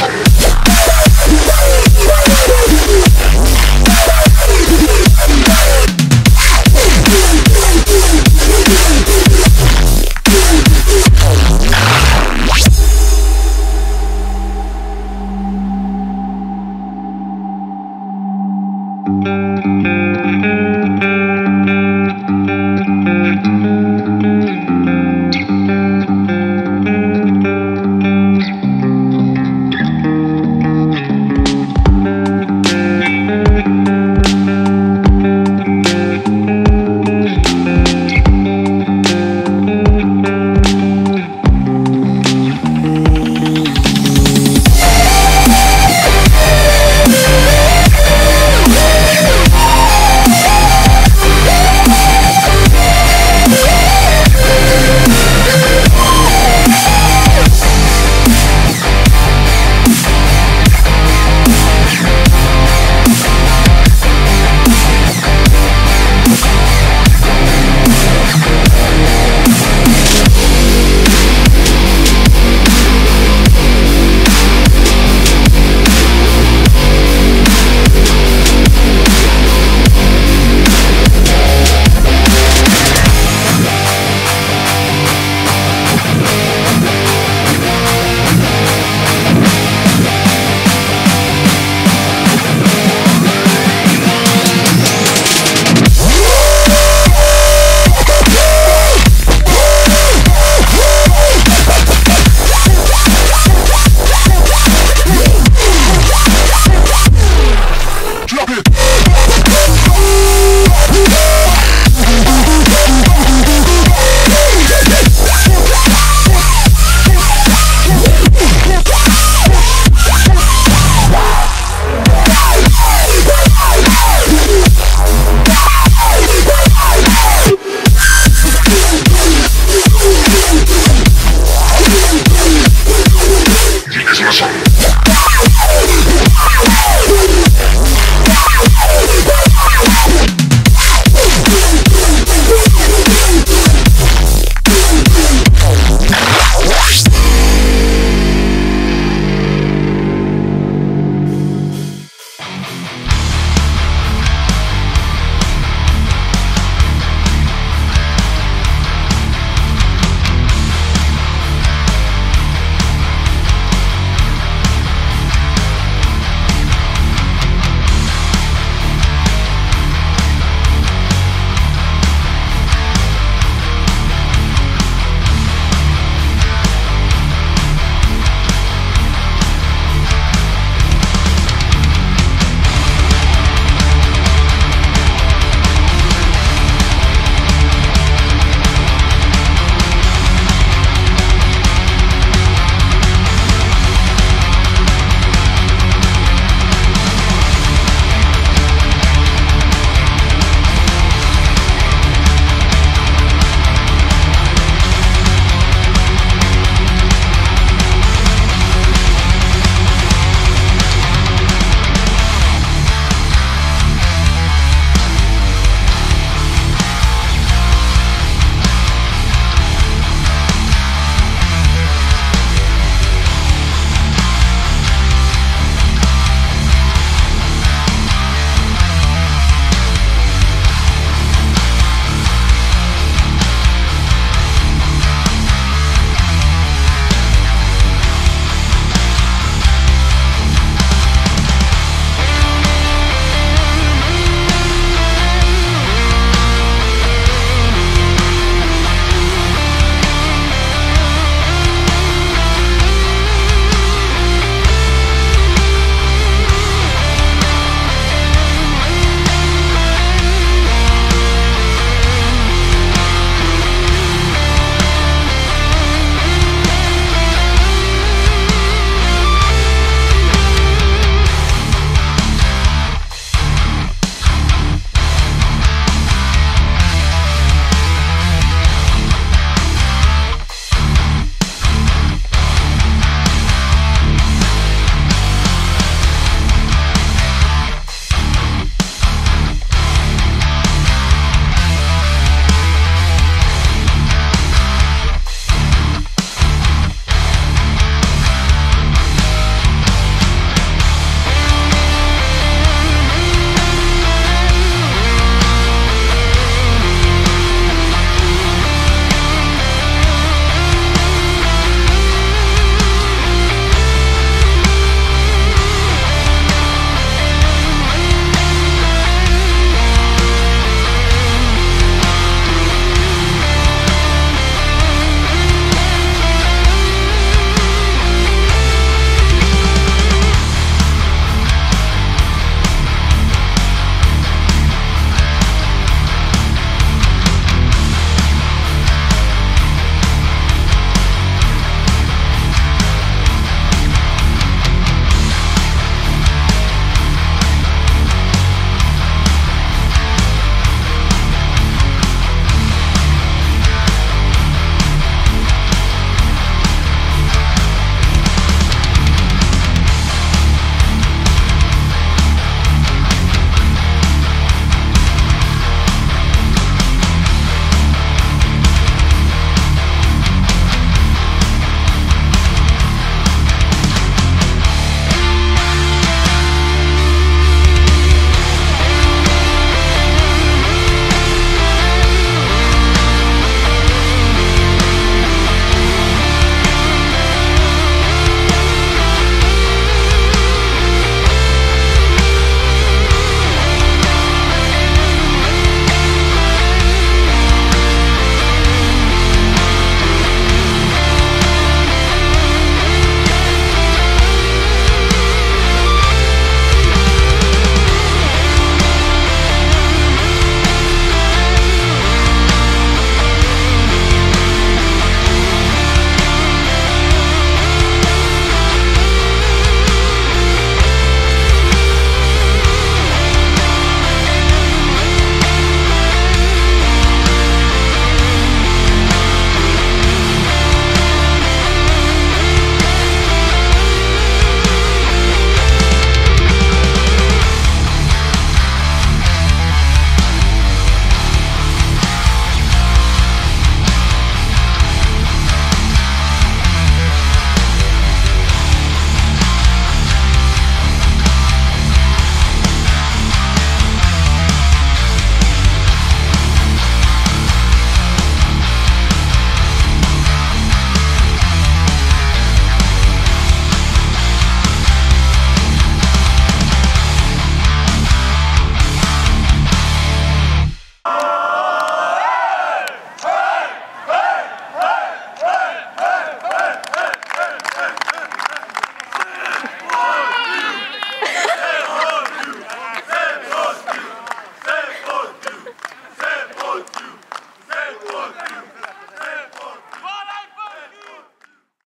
Action!